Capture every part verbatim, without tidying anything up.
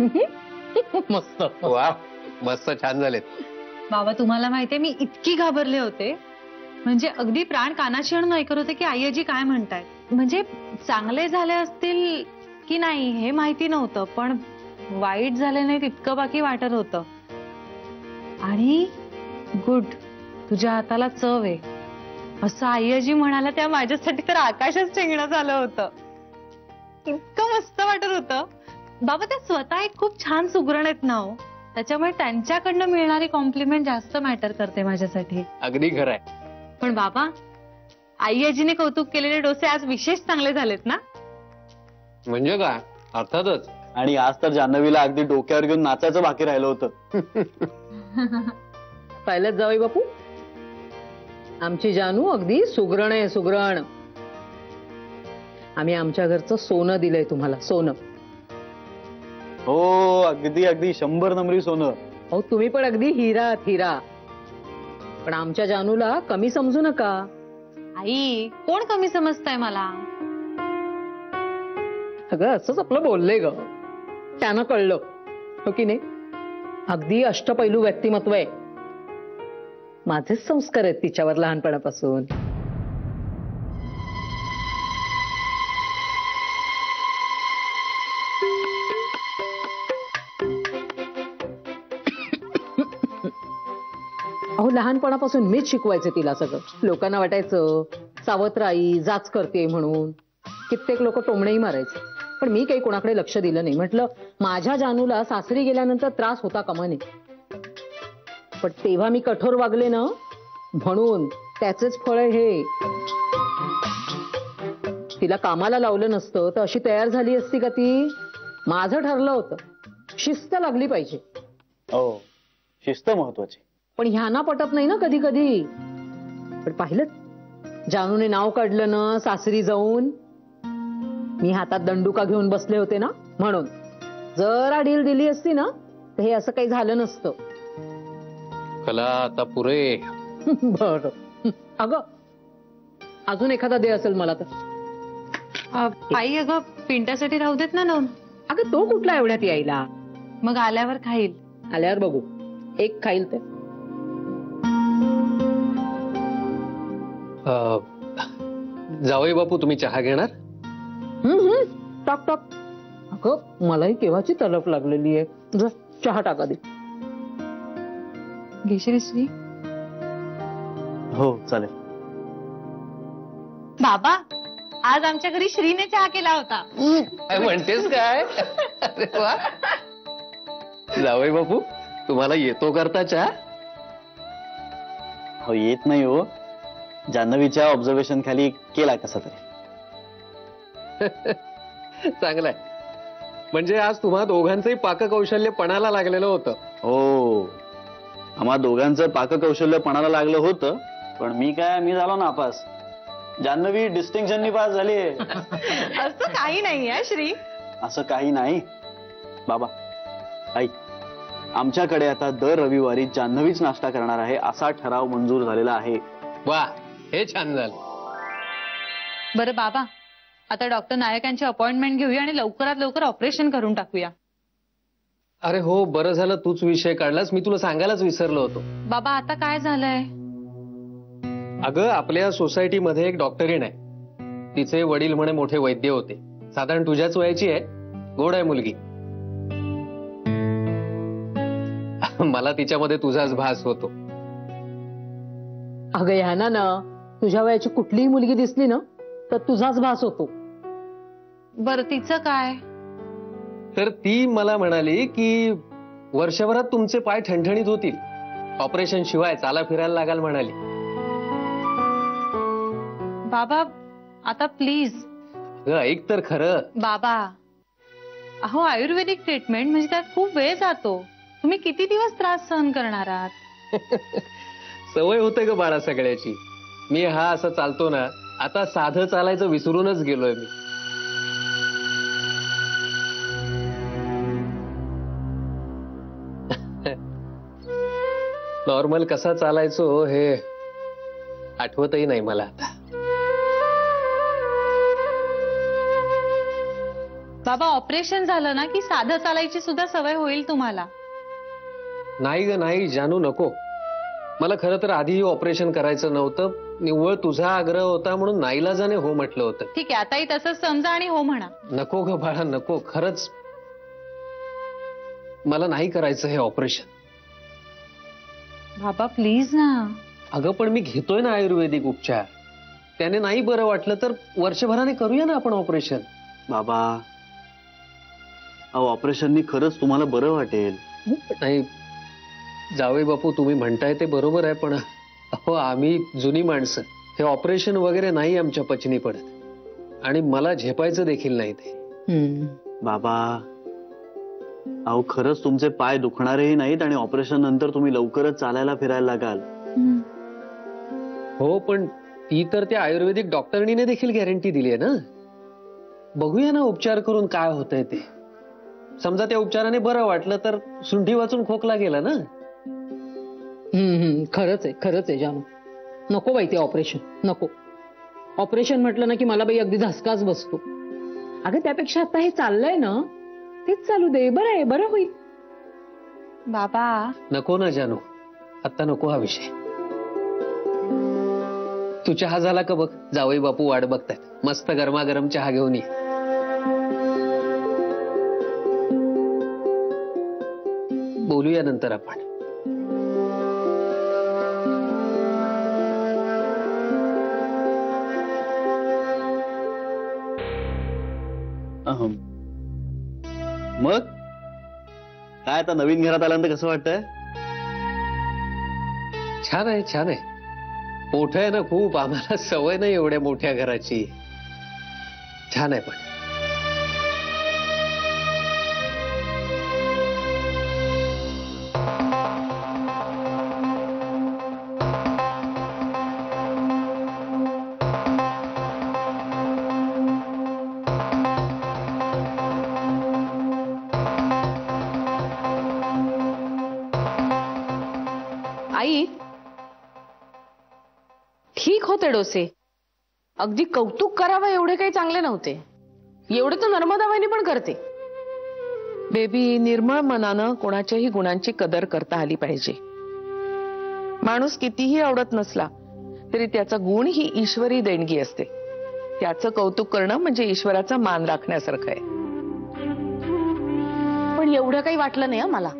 मस्त वा मस्त छान झाले बाबा. तुम्हाला माहितीये मी इतकी घाबरले होते म्हणजे अगदी प्राण कानाशी आणून ऐकत होते की आई आजी काय म्हणतायत. म्हणजे चांगले झाले असतील की नाही हे माहिती नव्हतं पण वाईट झाले नाही तितकं बाकी वाटत होतं. आणि गुड तुझ्या हाताला चव आहे असं आई आजी म्हणाला त्या माझ्यासाठी तर आकाशच चेंगणं झालं होतं. इतकं मस्त वाटत होतं. बाबा त्या स्वतः एक खूप छान सुगरण आहेत ना हो त्याच्यामुळे त्यांच्याकडनं मिळणारी कॉम्प्लिमेंट जास्त मॅटर करते माझ्यासाठी. अगदी खरं आहे. पण बाबा आई आजीने कौतुक केलेले डोसे आज विशेष चांगले झालेत ना. म्हणजे काय अर्थातच. आणि आज तर जान्हवीला अगदी डोक्यावर घेऊन नाचायचं बाकी राहिलं होतं. पाहिलंच जावई बापू आमची जानू अगदी सुगरण आहे सुगरण. आम्ही आमच्या घरचं सोनं दिलंय तुम्हाला सोनं. हो अगदी अगदी शंभर नंबरी सोनं. हो तुम्ही पण अगदी हिरा हिरा. पण आमच्या जानूला कमी समजू नका. आई कोण कमी समजताय मला. अगं असंच आपलं बोललंय ग त्यानं कळलं हो की नाही. अगदी अष्टपैलू व्यक्तिमत्व आहे. माझेच संस्कार आहेत तिच्यावर लहानपणापासून. अहो लहानपणापासून मीच शिकवायचे तिला सगळं. लोकांना वाटायचं सावत्र आई जाच करते म्हणून. कित्येक लोक टोमणेही मारायचे पण मी काही कोणाकडे लक्ष दिलं नाही. म्हटलं माझ्या जानूला सासरी गेल्यानंतर त्रास होता कामा नये. पण तेव्हा मी कठोर वागले ना म्हणून त्याचेच फळ हे. तिला कामाला लावलं नसतं तर अशी तयार झाली असती का ती. माझं ठरलं होतं शिस्त लागली पाहिजे. हो शिस्त महत्वाची. पण ह्यांना पटत नाही ना कधी कधी. पण पाहिलं जानूने नाव काढलं ना सासरी जाऊन. मी हातात दंडुका घेऊन बसले होते ना म्हणून. जरा ढील दिली असती ना तर हे असं काही झालं नसतं. आता पुरे बर. अगं अजून एखादा दे असेल मला तर. आई अगं पिंटासाठी राहू देत ना लावून. अगं तो कुठला एवढ्यात यायला. मग आल्यावर खाईल. आल्यावर बघू एक खाईल ते. जावई बापू तुम्ही चहा घेणार. हम्म टाक टाक. अगं मलाही केव्हाची तलप लागलेली आहे. जस चहा टाका दे. श्री हो चालेल. बाबा आज आमच्या घरी श्रीने चहा केला होता. म्हणतेस काय. जावई बापू तुम्हाला येतो करता चहा. हो येत नाही हो. जान्हवीच्या ऑब्झर्वेशन खाली केला कसा तरी. चांगलाय. म्हणजे आज तुम्हा दोघांचंही पाककौशल्य पणाला लागलेलं होतं. हो आम्हा दोघांचं पाककौशल्य पणाला लागलं होतं. पण मी काय मी झालो नापास. जान्हवी डिस्टिंक्शननी पास झाली. असं काही नाही आहे श्री. असं काही नाही बाबा. आई आमच्याकडे आता दर रविवारी जान्हवीच नाश्ता करणार आहे असा ठराव मंजूर झालेला आहे. वा हे छान झालं. बरं बाबा आता डॉक्टर नायकांची अपॉइंटमेंट घेऊया आणि लवकरात लवकर ऑपरेशन करून टाकूया. अरे हो बरं झालं तूच विषय काढलास. मी तुला सांगायलाच विसरलो होतो. बाबा आता काय झालंय. अगं आपल्या सोसायटीमध्ये एक डॉक्टरीण आहे. तिचे वडील म्हणे मोठे वैद्य होते. साधारण तुझ्याच वयाची आहे. गोड आहे मुलगी. मला तिच्यामध्ये तुझाच भास होतो. अगं ह्याना ना तुझ्या वयाची कुठलीही मुलगी दिसली ना तर तुझाच भास होतो. बरं तिचं काय. तर ती मला म्हणाली की वर्षभरात तुमचे पाय ठणठणीत होतील. ऑपरेशन शिवाय चाला फिरायला लागाल म्हणाली. बाबा आता प्लीज ऐक तर खरं. बाबा अहो आयुर्वेदिक ट्रीटमेंट म्हणजे त्यात खूप वेळ जातो. तुम्ही किती दिवस त्रास सहन करणार आहात. सवय होते ग बाळा सगळ्याची. मी हा असं चालतो ना आता साधं चालायचं विसरूनच गेलोय मी. नॉर्मल कसा चालायचो हे आठवतही नाही मला आता. बाबा ऑपरेशन झालं ना की साधं चालायची सुद्धा सवय होईल तुम्हाला। नाही ग नाही जानू नको, मला खरं तर आधी ऑपरेशन करायचं नव्हतं, निव्वळ तुझा आग्रह होता म्हणून नाईलाजाने हो म्हटलं होतं। ठीक आहे, आताही तसंच समजा आणि हो म्हणा। नको ग बाळा नको, खरंच मला नाही करायचं हे ऑपरेशन। बाबा प्लीज ना। अगं पण मी घेतोय ना आयुर्वेदिक उपचार, त्याने नाही बरं वाटलं तर वर्षभराने करूया ना आपण ऑपरेशन। बाबा ऑपरेशन नी खरंच तुम्हाला बरं वाटेल। नाही जावे बापू, तुम्ही म्हणताय ते बरोबर आहे, पण अहो आम्ही जुनी माणसं, हे ऑपरेशन वगैरे नाही आमच्या पचनी पडत आणि मला झेपायचं देखील नाही ते। बाबा अहो खरंच तुमचे पाय दुखणारेही नाहीत आणि ऑपरेशन नंतर तुम्ही लवकरच चालायला फिरायला लागाल। हो पण ती तर त्या आयुर्वेदिक डॉक्टरनीने देखील गॅरंटी दिली आहे ना। बघूया ना उपचार करून काय होतंय ते, समजा त्या उपचाराने बरं वाटलं तर सुंठी वाचून खोकला गेला ना। हम्म खरंच आहे खरंच आहे जानू, नको बाई ते ऑपरेशन नको। ऑपरेशन म्हटलं ना की मला बाई अगदी धसकाच बसतो। अगं त्यापेक्षा आता हे चाललंय ना तेच चालू दे, बरं आहे बरं होईल। बाबा नको ना जानू, आता नको हा विषय। तू चहा झाला का बघ, जावई बापू वाट बघतायत, मस्त गरमागरम चहा घेऊन ये। बोलूया नंतर आपण। मग काय आता नवीन घरात आल्यानंतर कसं वाटतंय? छान आहे छान आहे, मोठं आहे ना खूप, आम्हाला सवय नाही एवढ्या मोठ्या घराची। छान आहे पण डोसे अगदी कौतुक करावा एवढे काही चांगले नव्हते, एवढे तर नर्मदाबाईंनी पण करते। बेबी निर्मळ मनानं कोणाच्याही गुणांची कदर करता आली पाहिजे। माणूस कितीही आवडत नसला तरी त्याचा गुण ही ईश्वरी देणगी असते, त्याचं कौतुक करणं म्हणजे ईश्वराचा मान राखण्यासारखं आहे। पण एवढं काही वाटलं नाही मला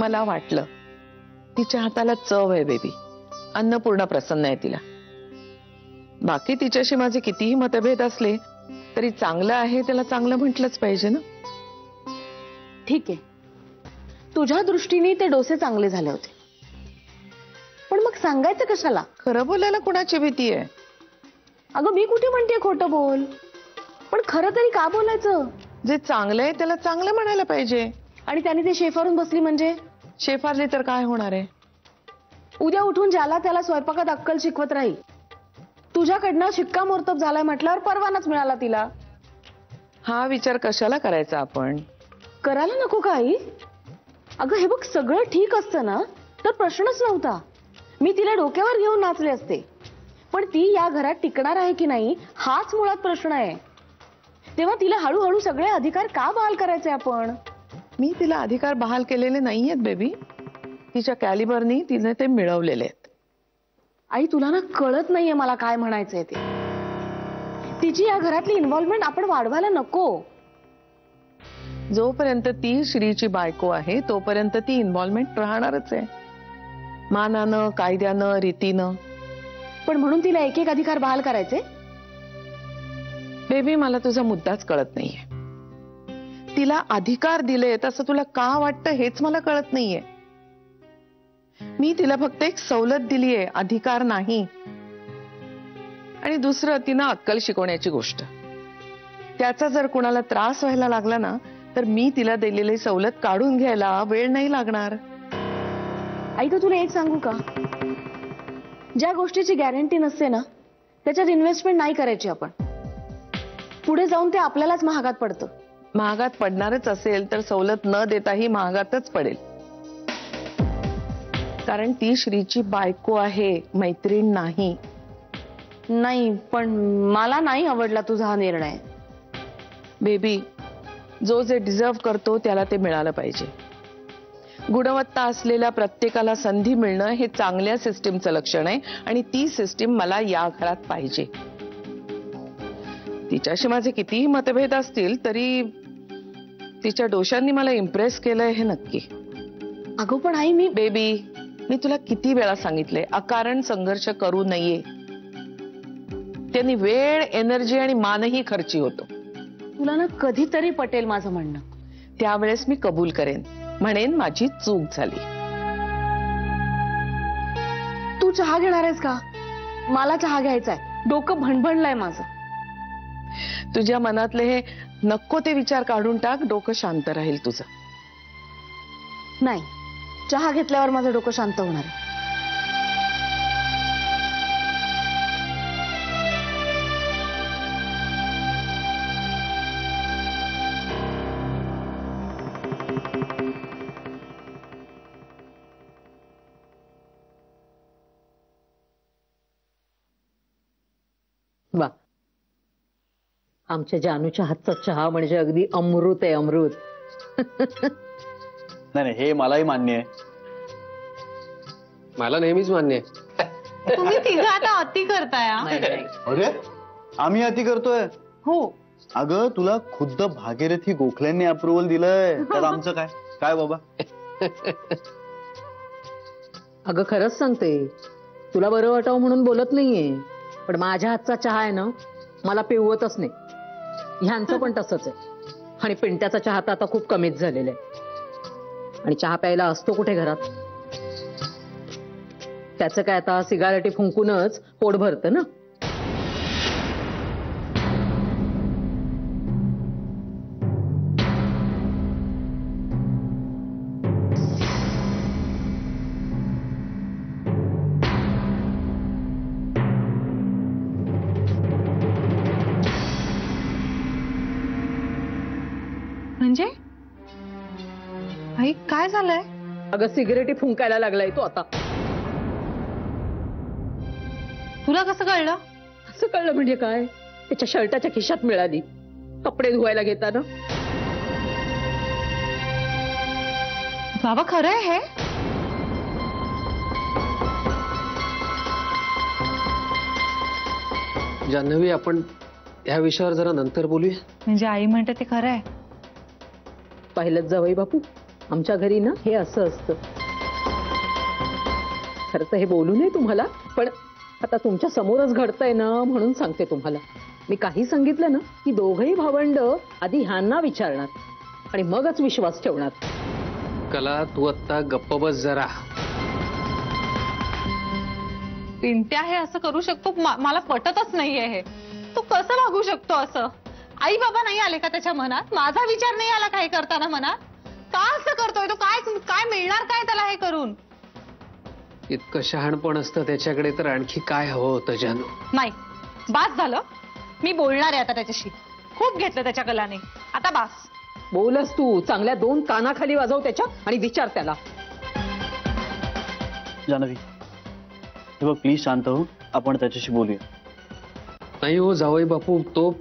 मला वाटलं तिच्या हाताला चव आहे बेबी, अन्नपूर्णा प्रसन्न आहे तिला। बाकी तिच्याशी माझे कितीही मतभेद असले तरी चांगलं आहे त्याला चांगलं म्हटलंच पाहिजे ना। ठीक आहे, तुझ्या दृष्टीने ते डोसे चांगले झाले होते, पण मग सांगायचं कशाला? खरं बोलायला कोणाची भीती आहे? अगं मी कुठे म्हणते खोटं बोल, पण खरं तरी का बोलायचं? जे चांगलं आहे त्याला चांगलं म्हणायला पाहिजे। आणि त्याने ते शेफारून बसली म्हणजे? शेफारली तर काय होणार आहे? उद्या उठून ज्याला त्याला स्वयंपाकात अक्कल शिकवत राहील, तुझ्याकडनं शिक्कामोर्तब झालाय म्हटल्यावर परवानाच मिळाला तिला। हा विचार कशाला करायचा आपण? करायला नको काही। अगं हे बघ सगळं ठीक असतं ना तर प्रश्नच नव्हता, मी तिला डोक्यावर घेऊन नाचले असते, पण ती या घरात टिकणार आहे की नाही हाच मुळात प्रश्न आहे। तेव्हा तिला हळूहळू सगळे अधिकार का बहाल करायचे आपण? मी तिला अधिकार बहाल केलेले नाहीयेत बेबी, तिच्या कॅलिबरनी तिने ते मिळवलेले आहेत। आई तुला ना कळत नाहीये मला काय म्हणायचंय ते, तिची या घरातली इन्व्हॉल्वमेंट आपण वाढवायला नको। जोपर्यंत ती श्रीची बायको आहे तोपर्यंत ती इन्व्हॉल्वमेंट राहणारच आहे, मानानं कायद्यानं रीतीनं। पण म्हणून तिला एक एक अधिकार बहाल करायचे? बेबी मला तुझा मुद्दाच कळत नाहीये, तिला अधिकार दिलेत असं तुला का वाटतं हेच मला कळत नाहीये। मी तिला फक्त एक सवलत दिली आहे, अधिकार नाही। आणि दुसरं तिनं अक्कल शिकवण्याची गोष्ट, त्याचा जर कोणाला त्रास व्हायला लागला ना तर मी तिला दिलेली सवलत काढून घ्यायला वेळ नाही लागणार। आई तर तुला एक सांगू का, ज्या गोष्टीची गॅरंटी नसते ना त्याच्यात इन्व्हेस्टमेंट नाही करायची आपण, पुढे जाऊन ते आपल्यालाच महागात पडतं। महागात पडणारच असेल तर सवलत न देताही महागातच पडेल, कारण ती श्रीची बायको आहे मैत्रीण नाही। नाही पण मला नाही आवडला तुझा हा निर्णय बेबी, जो जे डिझर्व करतो त्याला ते मिळालं पाहिजे। गुणवत्ता असलेल्या प्रत्येकाला संधी मिळणं हे चांगल्या सिस्टीमचं लक्षण आहे आणि ती सिस्टीम मला या घरात पाहिजे। तिच्याशी माझे कितीही मतभेद असतील तरी तिच्या दोषांनी मला इम्प्रेस केलंय हे नक्की। अगो पण आई, मी बेबी मी तुला किती वेळा सांगितलंय अकारण संघर्ष करू नये। त्यांनी वेळ एनर्जी आणि मानही खर्ची होतो। तुला ना कधीतरी पटेल माझं म्हणणं, त्यावेळेस मी कबूल करेन, म्हणेन माझी चूक झाली। तू चहा घेणार आहेस का? मला चहा घ्यायचा आहे, डोकं भणभणलंय माझं। तुझ्या मनातले हे नको ते विचार काढून टाक, डोकं शांत राहील तुझं। नाही, चहा घेतल्यावर माझं डोकं शांत होणार आहे। वा, आमच्या जानूच्या हातचा चहा म्हणजे अगदी अमृत आहे, अमृत। नाही नाही, हे मलाही मान्य आहे, मला नेहमीच मान्य आहे। तुम्ही तिघं आता अति करताय। अरे आम्ही अति करतोय हो। अगं तुला खुद्द भागीरथी गोखलेंनी अप्रुव्हल दिलंय, तर आमचं काय काय बाबा। अगं खरंच सांगते, तुला बरं वाटावं म्हणून बोलत नाहीये, पण माझ्या हातचा चहा आहे ना मला पिववतच नाही। ह्यांचं पण तसंच आहे, आणि पिंट्याचा चहा तर आता खूप कमीच झालेला आहे, आणि चहा प्यायला असतो कुठे घरात। त्याचं काय आता सिगारेटी फुंकूनच पोट भरतं ना। म्हणजे आई काय झालंय? अगं सिगरेटी फुंकायला लागलाय तो आता। तुला कसं कळलं? असं कळलं म्हणजे काय, त्याच्या शर्टाच्या खिशात मिळाली कपडे धुवायला घेताना। बाबा खरं आहे हे? जान्हवी, आपण ह्या विषयावर जरा नंतर बोलूया। म्हणजे आई म्हणते ते खरं आहे। पाहिलंच जावई बापू, आमच्या घरी ना हे असं असतं। खरं तर हे बोलू नये तुम्हाला, पण आता तुमच्या समोरच घडतंय ना म्हणून सांगते तुम्हाला। मी काही सांगितलं ना की दोघंही भावंड आधी ह्यांना विचारणार आणि मगच विश्वास ठेवणार। कला तू आत्ता गप्प बस जरा। पिंट्या हे असं करू शकतो मला पटतच नाहीये हे। तू कसं वागू शकतो असं? आई बाबा नाही आले का त्याच्या मनात? माझा विचार नाही आला काय करताना मनात? का असं करतोय तो? काय काय मिळणार काय त्याला हे करून? इतकं शहाणपण असतं त्याच्याकडे तर आणखी काय हवं होतं जानू? नाही बास झालं, मी बोलणार आहे आता त्याच्याशी। खूप घेतलं त्याच्या कलाने, आता बास। बोलस तू, चांगल्या दोन कानाखाली वाजव त्याच्या आणि विचार त्याला। जानवी हे बघ, प्लीज शांत हो, आपण त्याच्याशी बोलूया। नाही हो जावई बापू, तो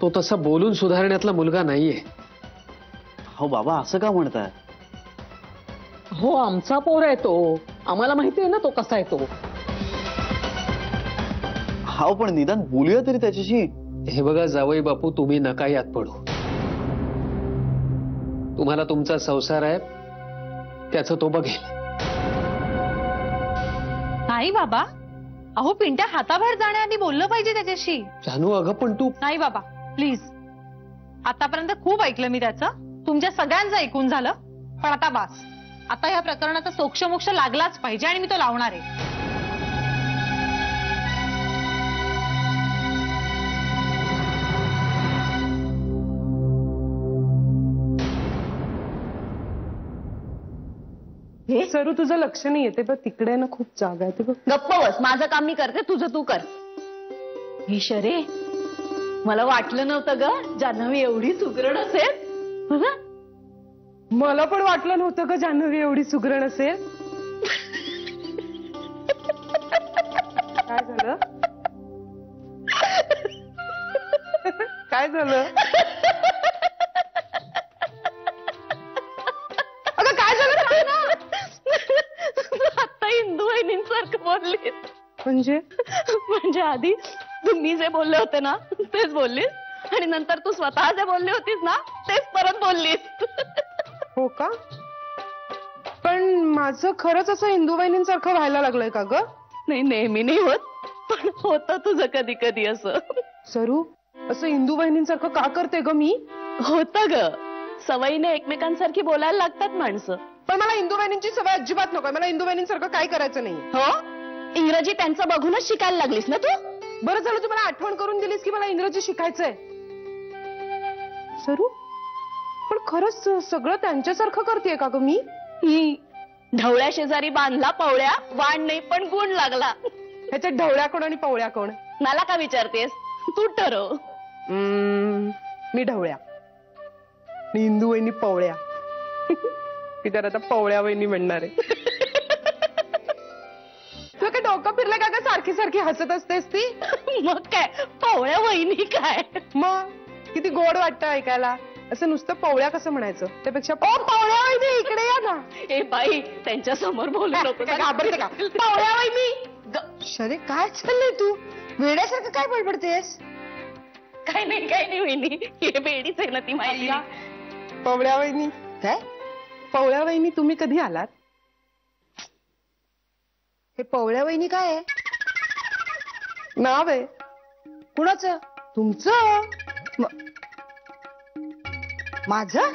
तो तसा बोलून सुधारण्यातला मुलगा नाहीये। हो बाबा असं का म्हणताय? हो आमचा पोर आहे तो, आम्हाला माहिती आहे ना तो कसा आहे तो। हा पण निदान बोलूया तरी त्याच्याशी। हे बघा जावई बापू, तुम्ही नका यात पडू। तुम्हाला तुमचा संसार आहे, त्याचं तो बघेल। नाही बाबा, अहो पिंट्या हाताबाहेर जाण्याआधी बोललं पाहिजे त्याच्याशी। जानू अगं पण तू। नाही बाबा प्लीज, आतापर्यंत खूप ऐकलं मी त्याचं, तुमच्या सगळ्यांचं ऐकून झालं, पण आता बास। आता या प्रकरणाचा सोक्षमोक्ष लागलाच पाहिजे आणि मी तो लावणार आहे। सरू तुझं लक्ष नाही येते पण तिकडे ना खूप जागा आहे ते बघ। गप्प बस, माझं काम मी करते, तुझं तू कर। ईश्वरे मला वाटलं नव्हतं ग जान्हवी एवढी सुगरण असेल। मला पण वाटलं नव्हतं का जान्हवी एवढी सुगरण असेल। काय झालं? काय झालं? बोललीस म्हणजे म्हणजे आधी तुम्ही जे बोलले होते ना तेच बोललीस आणि नंतर तू स्वतः जे बोलली होतीस ना तेच परत बोललीस. हो का? पण माझं खरंच असं हिंदू वहिनींसारखं व्हायला लागलंय का ग? नाही नेहमी नाही होत पण होतं तुझं कधी कधी असं. सरू असं हिंदू वहिनींसारखं का करते ग मी? होतं ग सवयीने एकमेकांसारखी बोलायला लागतात माणसं. पण मला हिंदू वहिनींची सवय अजिबात नकोय. मला हिंदू वहिनींसारखं काय करायचं नाही. हो इंग्रजी त्यांचं बघूनच शिकायला लागलीस ना तू. बरं झालं तू मला आठवण करून दिलीस की मला इंग्रजी शिकायचंय. सरू पण खरंच सगळं त्यांच्यासारखं करतेय का ग मी? ढवळ्या शेजारी बांधला पवळ्या वाण नाही पण गुण लागला. ह्याच्यात ढवळ्या कोण आणि पवळ्या कोण? मला का विचारतेस तू ठरव. मी ढवळ्या मी हिंदू वहिनी पवळ्या. मी तर आता पवळ्या वहिनी म्हणणार आहे. तुला काय डोकं फिरलं का ग सारखी सारखी हसत असतेस ती? मग काय पवळ्या वहिनी काय मग किती गोड वाटतं ऐकायला. असं नुसतं पवळ्या कसं म्हणायचं त्यापेक्षा पवळ्या वहिनी इकडे या ना. ए बाई त्यांच्या समोर बोलू नको घाबरते का? पवळ्या वहिनी शरे काय चाललंय तू वेड्यासारखं काय बडबडतेस? काय नाही काय नाही वहिनी हे बेडीच आहे ना ती माहिती. पवळ्या वहिनी काय? पवळ्या वहिनी तुम्ही कधी आलात? हे पवळ्या वहिनी काय आहे? नाव आहे. कुणाचं? तुमचं. माझं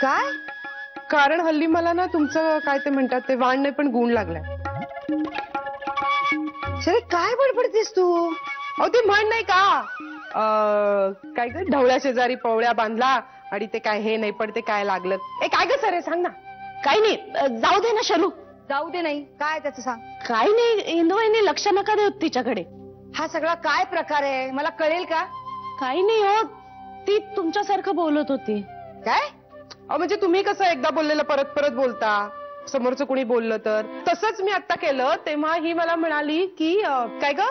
काय? कारण हल्ली मला ना तुमचं काय ते म्हणतात ते वाण नाही पण गुण लागलाय. शरे काय बडबडतेस तू? अहो ते म्हण नाही का काय ग ढवळ्या शेजारी पवळ्या बांधला आणि ते काय हे नाही पण ते काय लागलं. ए काय ग सरे सांग ना. काही नाही जाऊ दे ना शरू. जाऊ दे नाही काय त्याचं सांग. काही नाही हिंदू वहिनी लक्ष नका देऊ तिच्याकडे. हा सगळा काय प्रकार आहे मला कळेल का? काही नाही होत ती तुमच्यासारखं बोलत होती. काय म्हणजे तुम्ही कसं एकदा बोललेलं परत परत बोलता समोरचं कुणी बोललं तर. तसंच मी आता केलं तेव्हा ही मला म्हणाली की काय ग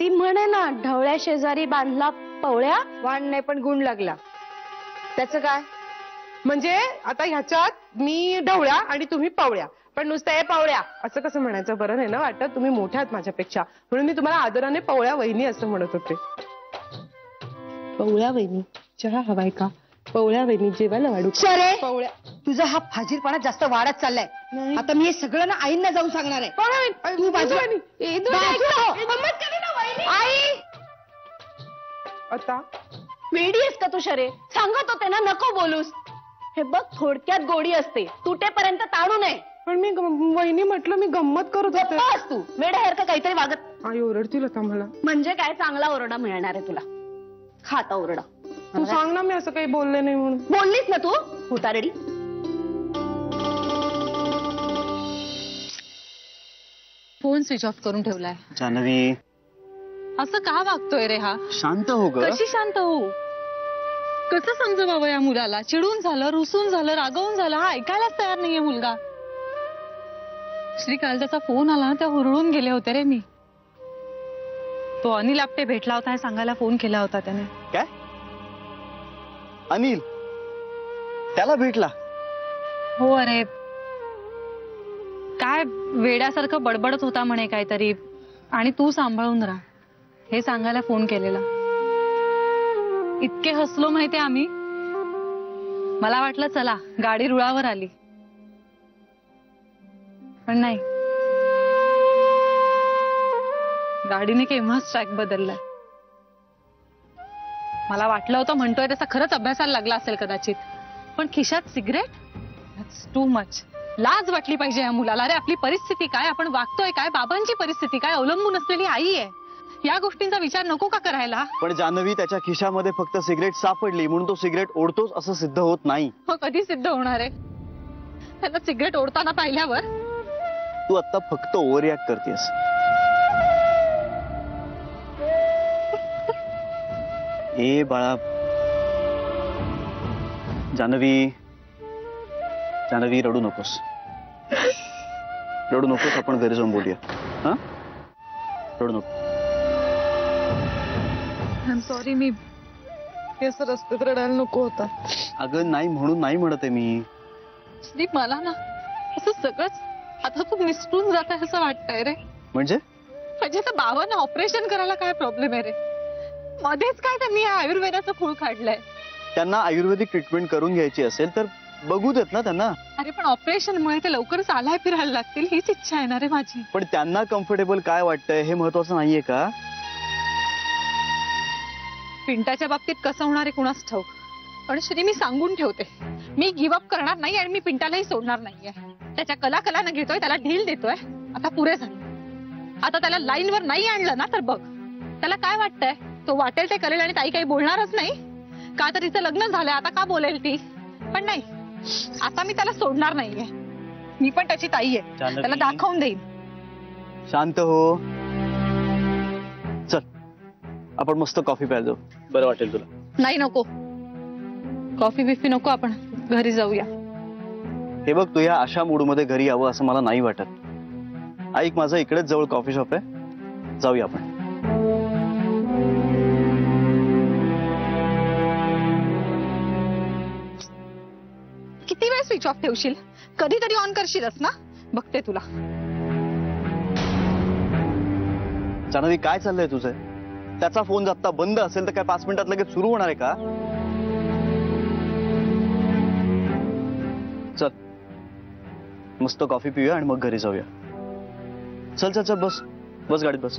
ती म्हणे ना ढवळ्या शेजारी बांधला पवळ्या वाण नाही पण गुण लागला. त्याचं काय? म्हणजे आता ह्याच्यात मी ढवळ्या आणि तुम्ही पवळ्या पण नुसतं हे पवळ्या असं कसं म्हणायचं? बरं नाही ना वाटत तुम्ही मोठ्या आहात माझ्यापेक्षा म्हणून मी तुम्हाला आदराने पवळ्या वहिनी असं म्हणत होते. पवळ्या वहिनी चहा हवाय का? पवळ्या वहिनी जेवायला वाढू. शरे पवळ्या तुझा हा फाजीरपणा जास्त वाढत चाललाय. आता मी हे सगळं ना आईंना जाऊन सांगणार आहे. आता वेडी आहेस का तू? शरे सांगत होते ना नको बोलूस. हे बघ थोडक्यात गोडी असते तुटेपर्यंत ताणू नये. पण मी वहिनी म्हटलं मी गंमत करत होते. तू वेड्यासारखं काहीतरी वागत. आई ओरडतील आता मला. म्हणजे काय चांगला ओरडा मिळणार आहे तुला. खाता ओरडा. तू सांग ना मी असं काही बोलले नाही म्हणून. बोललीस ना तू फुटारडी. फोन स्विच ऑफ करून ठेवलाय. जान्हवी असं का वागतोय रे हा? शांत हो ग. कशी शांत हो? कसं समजवावं या मुलाला? चिडून झालं रुसून झालं रागवून झालं हा ऐकायलाच तयार नाहीये मुलगा. श्री काल त्याचा फोन आला ना त्या हुरळून गेले होते रे मी. तो अनिल आपटे भेटला होता हे सांगायला फोन केला होता त्याने. काय अनिल त्याला भेटला? हो अरे काय वेड्यासारखं बडबडत होता म्हणे काहीतरी आणि तू सांभाळून राहा हे सांगायला फोन केलेला. इतके हसलो माहितीये आम्ही. मला वाटलं चला गाडी रुळावर आली पण नाही गाडीने केव्हाच ट्रॅक बदललाय. मला वाटलं होतं म्हणतोय त्याचा खरंच अभ्यासाला लागला असेल कदाचित. पण खिशात सिगरेट दॅट्स टू मच. लाज वाटली पाहिजे या मुलाला. अरे आपली परिस्थिती काय आपण वागतोय काय बाबांची परिस्थिती काय अवलंबून असलेली आई आहे या गोष्टींचा विचार नको का करायला? पण जान्हवी त्याच्या खिशामध्ये फक्त सिगरेट सापडली म्हणून तो सिगरेट ओढतोच असं सिद्ध होत नाही. हो कधी सिद्ध होणार आहे? त्याला सिगरेट ओढताना पाहिल्यावर. तू आता फक्त ओव्हर रिॲक्ट करतेस. ए बाळा जान्हवी जान्हवी रडू नकोस रडू नकोस. आपण घरी जाऊन बोलूया. हा रडू नको. आय एम सॉरी मी केस रस्त्यात रडायला नको होता. अगं नाही म्हणून नाही म्हणत आहे मी. मला ना तुझं सगळंच आता खूप निसटून जात आहे असं वाटतंय रे. म्हणजे म्हणजे त्या बाबांना ऑपरेशन करायला काय प्रॉब्लेम आहे रे? मध्येच काय त्यांनी आयुर्वेदाचं फूल काढलंय. त्यांना आयुर्वेदिक ट्रीटमेंट करून घ्यायची असेल तर बघू देत ना त्यांना. अरे पण ऑपरेशन मुळे ते लवकरच आलाय फिरायला लागतील हीच इच्छा आहे ना रे माझी. पण त्यांना कम्फर्टेबल काय वाटतंय हे महत्वाचं नाहीये का? पिंटाच्या बाबतीत कसं होणार आहे कुणास ठाऊक, पण श्री मी सांगून ठेवते मी गिव अप करणार नाही आणि मी पिंटालाही सोडणार नाहीये. त्याच्या कला कलानं घेतोय त्याला ढील देतोय आता पुरे झालं. आता त्याला लाईनवर नाही आणलं ना तर बघ त्याला काय वाटतंय तो वाटेल ते करेल आणि ताई काही बोलणारच नाही का? तर तिचं लग्न झालंय आता का बोलेल ती? पण नाही आता मी त्याला सोडणार नाहीये. मी पण त्याची ताई आहे त्याला दाखवून देईन. शांत हो चल आपण मस्त कॉफी प्यायला जाऊ बरं वाटेल तुला. नाही नको कॉफी बिफी नको आपण घरी जाऊया. हे बघ तू या अशा मूड मध्ये घरी यावं असं मला नाही वाटत. ऐक माझं इकडेच जवळ कॉफी शॉप आहे जाऊया आपण. किती वेळ स्विच ऑफ ठेवशील कधीतरी ऑन करशीलच ना? बघते तुला. जान्हवी काय चाललंय तुझं? त्याचा फोन जाता बंद असेल तर काय पाच मिनिटात लगेच सुरू होणार आहे का? चल मस्त कॉफी पिऊया आणि मग घरी जाऊया. चल चल चल बस बस गाडीत बस.